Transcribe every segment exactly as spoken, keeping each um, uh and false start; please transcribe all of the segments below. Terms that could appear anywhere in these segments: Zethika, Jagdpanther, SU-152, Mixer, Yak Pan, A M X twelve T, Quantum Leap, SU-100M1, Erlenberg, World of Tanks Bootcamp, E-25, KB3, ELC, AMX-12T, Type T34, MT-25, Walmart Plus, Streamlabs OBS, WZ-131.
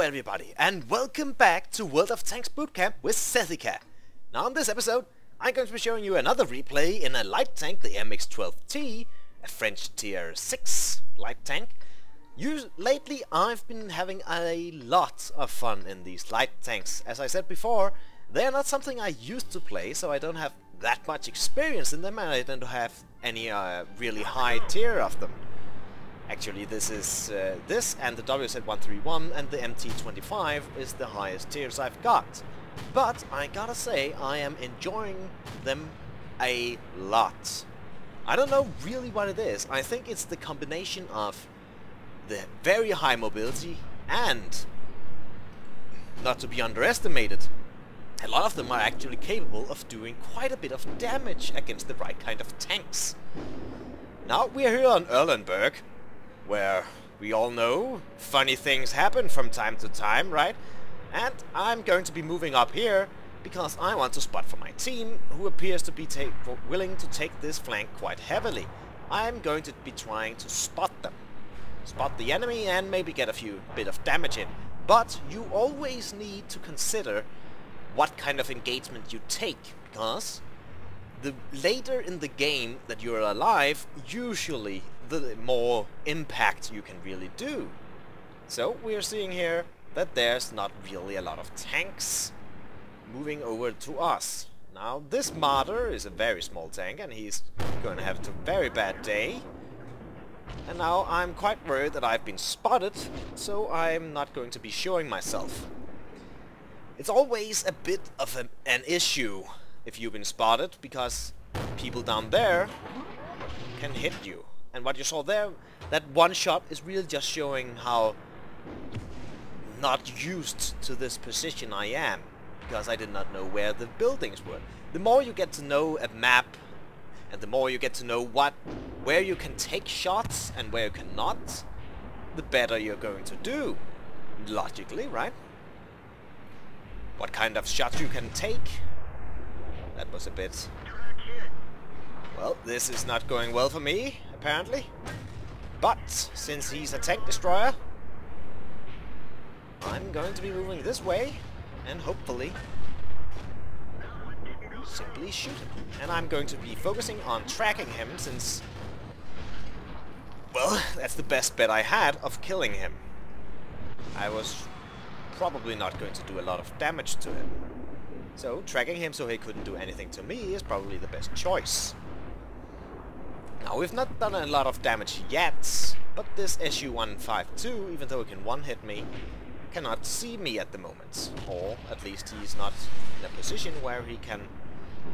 Hello everybody, and welcome back to World of Tanks Bootcamp with Zethika. Now in this episode, I'm going to be showing you another replay in a light tank, the A M X twelve T, a French tier six light tank. You, lately I've been having a lot of fun in these light tanks. As I said before, they are not something I used to play, so I don't have that much experience in them, and I don't have any uh, really high tier of them. Actually, this is uh, this and the W Z one thirty-one and the M T twenty-five is the highest tiers I've got. But I gotta say, I am enjoying them a lot. I don't know really what it is. I think it's the combination of the very high mobility and, not to be underestimated, a lot of them are actually capable of doing quite a bit of damage against the right kind of tanks. Now we're here on Erlenberg, where we all know funny things happen from time to time, right? And I'm going to be moving up here because I want to spot for my team, who appears to be take, willing to take this flank quite heavily. I'm going to be trying to spot them, spot the enemy, and maybe get a few bit of damage in. But you always need to consider what kind of engagement you take, because the later in the game that you're alive, usually the more impact you can really do. So we're seeing here that there's not really a lot of tanks moving over to us. Now this martyr is a very small tank and he's going to have a very bad day. And now I'm quite worried that I've been spotted, so I'm not going to be showing myself. It's always a bit of an, an issue if you've been spotted, because people down there can hit you. And what you saw there, that one shot, is really just showing how not used to this position I am, because I did not know where the buildings were. The more you get to know a map, and the more you get to know what, where you can take shots and where you cannot, the better you're going to do. Logically, right? What kind of shots you can take. That was a bit... Well, this is not going well for me, apparently. But since he's a tank destroyer, I'm going to be moving this way and hopefully simply shoot him. And I'm going to be focusing on tracking him, since, well, that's the best bet I had of killing him. I was probably not going to do a lot of damage to him. So tracking him so he couldn't do anything to me is probably the best choice. Now, we've not done a lot of damage yet, but this S U one fifty-two, even though it can one-hit me, cannot see me at the moment. Or, at least he's not in a position where he can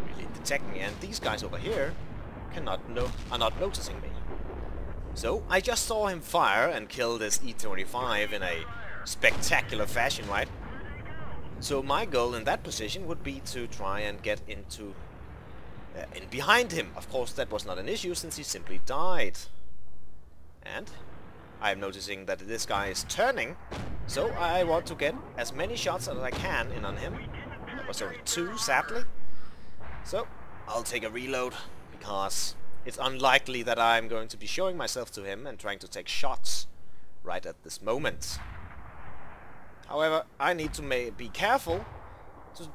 really detect me, and these guys over here cannot no are not noticing me. So, I just saw him fire and kill this E twenty-five in a spectacular fashion, right? So my goal in that position would be to try and get into... Uh, in behind him. Of course that was not an issue, since he simply died. And I'm noticing that this guy is turning, so I want to get as many shots as I can in on him. That was only two, sadly. So I'll take a reload, because it's unlikely that I'm going to be showing myself to him and trying to take shots right at this moment. However, I need to may be careful to,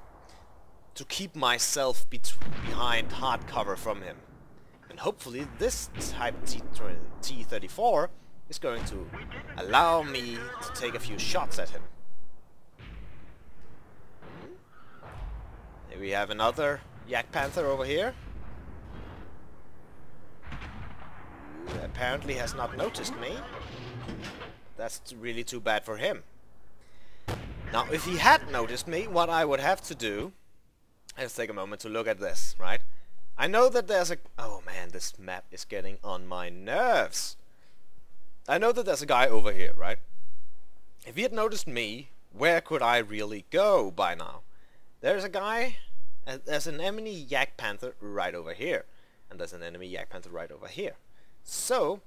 to keep myself be behind hard cover from him. And hopefully this Type T thirty-four is going to allow me to take a few shots at him. Here we have another Yak Panther over here, who apparently has not noticed me. That's really too bad for him. Now, if he had noticed me, what I would have to do... Let's take a moment to look at this, right? I know that there's a... Oh man, this map is getting on my nerves. I know that there's a guy over here, right? If he had noticed me, where could I really go by now? There's a guy... Uh, there's an enemy Yak Panther right over here. And there's an enemy Yak Panther right over here. So,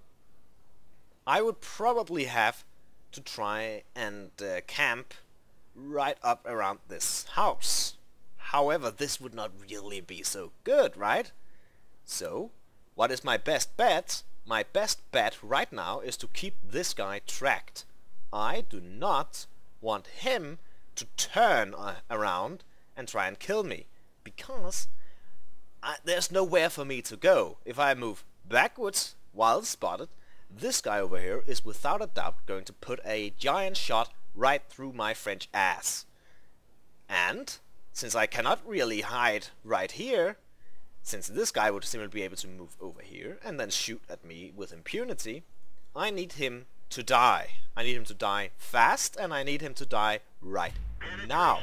I would probably have to try and uh, camp right up around this house. However, this would not really be so good, right? So, what is my best bet? My best bet right now is to keep this guy tracked. I do not want him to turn uh, around and try and kill me, because I, there's nowhere for me to go. If I move backwards while spotted, this guy over here is without a doubt going to put a giant shot right through my French ass. And since I cannot really hide right here, since this guy would simply be able to move over here and then shoot at me with impunity, I need him to die. I need him to die fast, and I need him to die right now.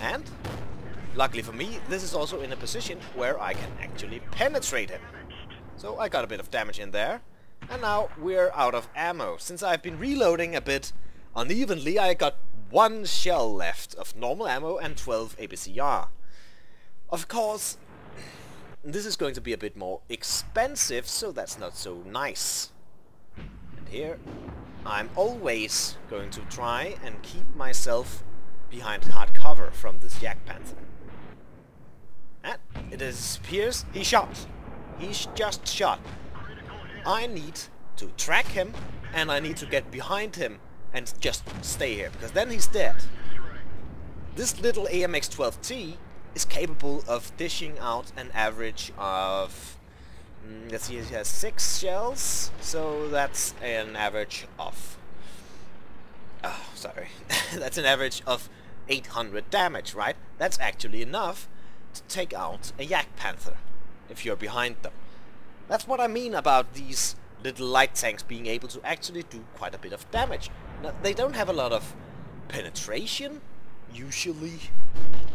And luckily for me, this is also in a position where I can actually penetrate him. So I got a bit of damage in there, and now we're out of ammo. Since I've been reloading a bit unevenly, I got one shell left of normal ammo and twelve A B C R. Of course, this is going to be a bit more expensive, so that's not so nice. And here, I'm always going to try and keep myself behind hard cover from this Jagdpanther. And it appears he shot. He's just shot. I need to track him, and I need to get behind him and just stay here, because then he's dead. This little A M X twelve T is capable of dishing out an average of, mm, let's see, he has six shells, so that's an average of, oh, sorry, that's an average of eight hundred damage, right? That's actually enough to take out a Yak Panther, if you're behind them. That's what I mean about these little light tanks being able to actually do quite a bit of damage. Now, they don't have a lot of penetration, usually.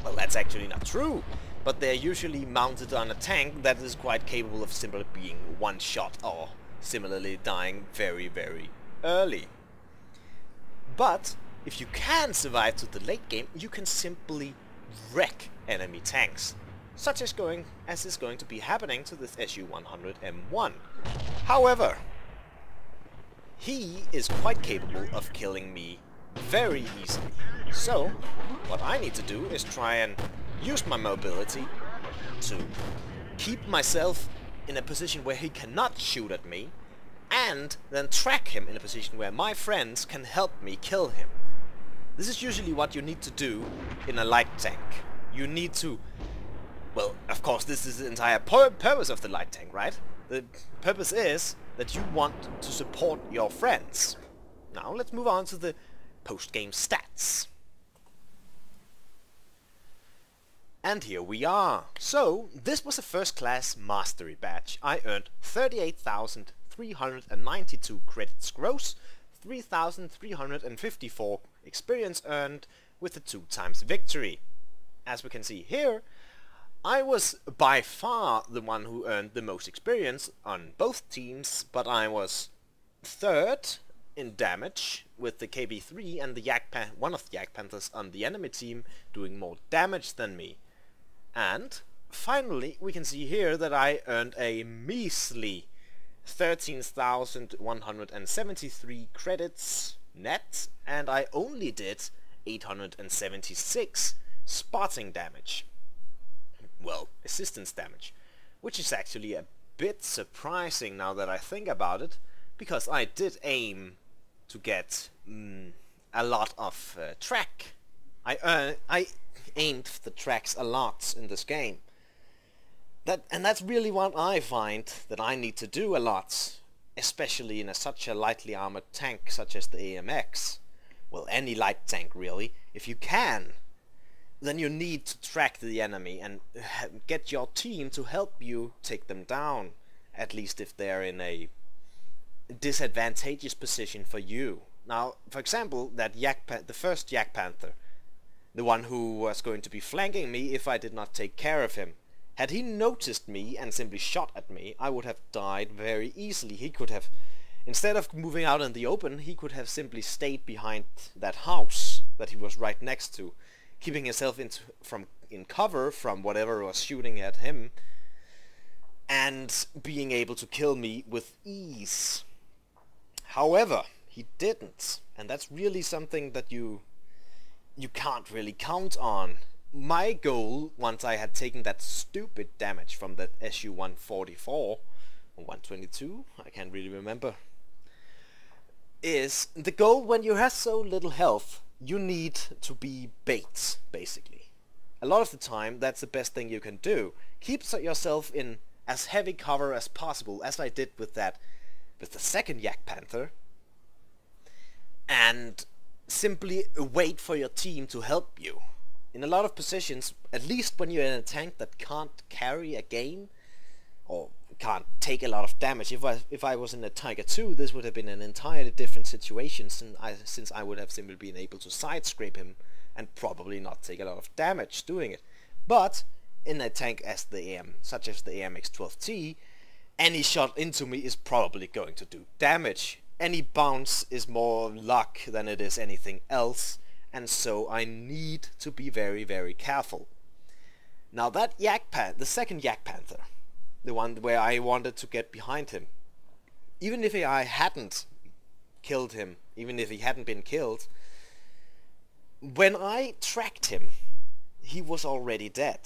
Well, that's actually not true, but they're usually mounted on a tank that is quite capable of simply being one shot or similarly dying very, very early. But if you can survive to the late game, you can simply wreck enemy tanks, such as going as is going to be happening to this S U one hundred M one. However, he is quite capable of killing me very easily. So what I need to do is try and use my mobility to keep myself in a position where he cannot shoot at me, and then track him in a position where my friends can help me kill him. This is usually what you need to do in a light tank. You need to, well, of course, this is the entire pur purpose of the light tank, right? The purpose is that you want to support your friends. Now let's move on to the post-game stats. And here we are. So this was a first-class mastery badge. I earned thirty-eight thousand three hundred ninety-two credits gross, three thousand three hundred fifty-four experience earned with the two times victory. As we can see here, I was by far the one who earned the most experience on both teams, but I was third in damage with the K B three and the Yak Pan, one of the Yak Panthers on the enemy team, doing more damage than me. And finally, we can see here that I earned a measly thirteen thousand one hundred seventy-three credits net, and I only did eight hundred seventy-six spotting damage. Well, assistance damage, which is actually a bit surprising now that I think about it, because I did aim to get mm, a lot of uh, track. I uh, I aimed for the tracks a lot in this game. That and that's really what I find that I need to do a lot, especially in a, such a lightly armored tank such as the A M X. Well, any light tank really, if you can. Then you need to track the enemy and get your team to help you take them down, at least if they're in a disadvantageous position for you. Now, for example, that Yak Pan- the first Yak Panther, the one who was going to be flanking me if I did not take care of him, had he noticed me and simply shot at me, I would have died very easily. He could have, instead of moving out in the open, he could have simply stayed behind that house that he was right next to, keeping himself in, from, in cover from whatever was shooting at him, and being able to kill me with ease. However, he didn't, and that's really something that you, you can't really count on. My goal, once I had taken that stupid damage from that S U one forty-four, or one twenty-two, I can't really remember, is the goal when you have so little health, you need to be bait, basically. A lot of the time, that's the best thing you can do. Keep yourself in as heavy cover as possible, as I did with that, with the second Yak Panther, and simply wait for your team to help you. In a lot of positions, at least when you're in a tank that can't carry a game, or can't take a lot of damage. If I, if I was in a Tiger two, this would have been an entirely different situation, since I, since I would have simply been able to side scrape him and probably not take a lot of damage doing it. But in a tank as the A M, such as the A M X twelve T, any shot into me is probably going to do damage. Any bounce is more luck than it is anything else, and so I need to be very, very careful. Now that Yak Pan, the second Yak Panther, the one where I wanted to get behind him, even if I hadn't killed him, even if he hadn't been killed, when I tracked him, he was already dead.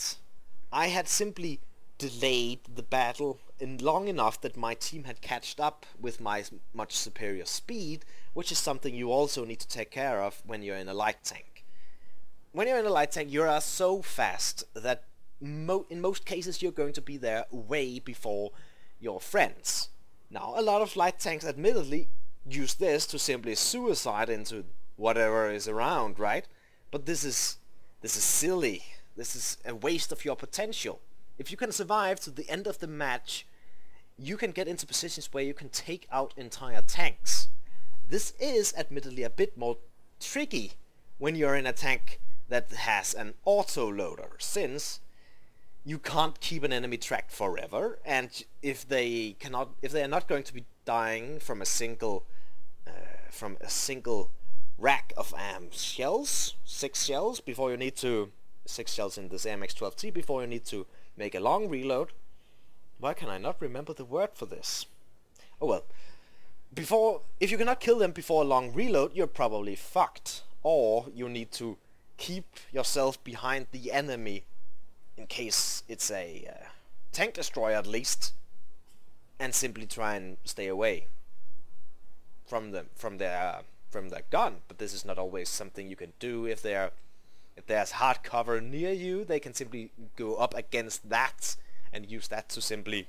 I had simply delayed the battle in long enough that my team had catched up with my much superior speed, which is something you also need to take care of when you're in a light tank. When you're in a light tank, you are so fast that Mo in most cases you're going to be there way before your friends. Now, a lot of light tanks admittedly use this to simply suicide into whatever is around, right? But this is this is silly. This is a waste of your potential. If you can survive to the end of the match, you can get into positions where you can take out entire tanks. This is admittedly a bit more tricky when you're in a tank that has an autoloader, since you can't keep an enemy tracked forever, and if they cannot, if they are not going to be dying from a single, uh, from a single rack of um, shells, six shells before you need to, six shells in this A M X twelve T before you need to make a long reload. Why can I not remember the word for this? Oh well. Before, if you cannot kill them before a long reload, you're probably fucked, or you need to keep yourself behind the enemy, in case it's a uh, tank destroyer at least, and simply try and stay away from them, from their, from their gun. But this is not always something you can do. If they're, if there's hard cover near you, they can simply go up against that and use that to simply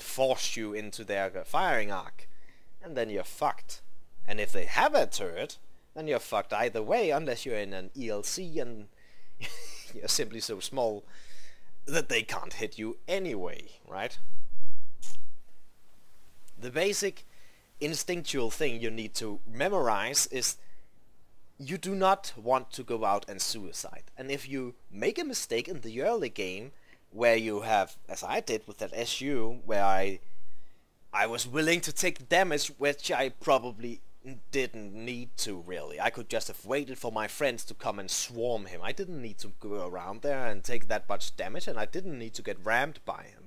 force you into their firing arc, and then you're fucked. And if they have a turret, then you're fucked either way, unless you're in an E L C and you're simply so small that they can't hit you anyway, right? The basic instinctual thing you need to memorize is you do not want to go out and suicide. And if you make a mistake in the early game, where you have, as I did with that S U, where I I was willing to take damage, which I probably didn't need to, really. I could just have waited for my friends to come and swarm him. I didn't need to go around there and take that much damage, and I didn't need to get rammed by him.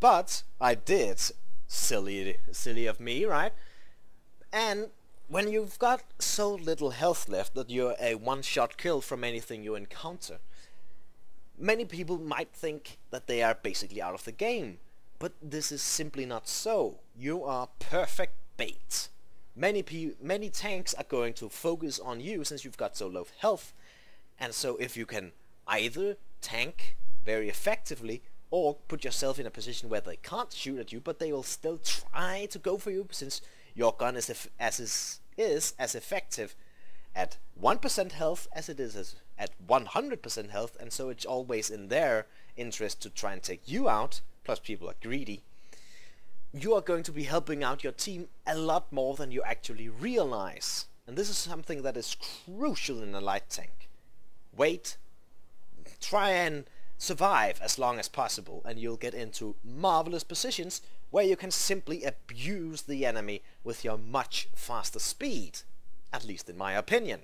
But I did. Silly, silly of me, right? And when you've got so little health left that you're a one-shot kill from anything you encounter, many people might think that they are basically out of the game. But this is simply not so. You are perfect bait. Many pe many tanks are going to focus on you since you've got so low health, and so if you can either tank very effectively or put yourself in a position where they can't shoot at you, but they will still try to go for you since your gun is eff as is, is as effective at one percent health as it is as at one hundred percent health, and so it's always in their interest to try and take you out, plus people are greedy. You are going to be helping out your team a lot more than you actually realize. And this is something that is crucial in a light tank. Wait, try and survive as long as possible, and you'll get into marvelous positions where you can simply abuse the enemy with your much faster speed. At least in my opinion.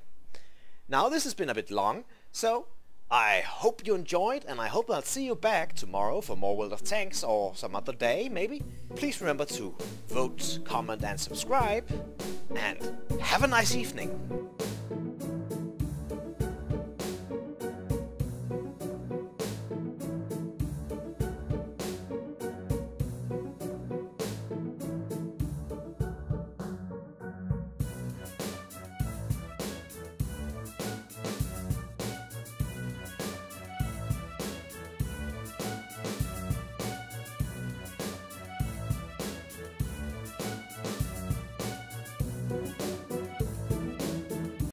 Now this has been a bit long, so I hope you enjoyed, and I hope I'll see you back tomorrow for more World of Tanks, or some other day maybe. Please remember to vote, comment and subscribe, and have a nice evening!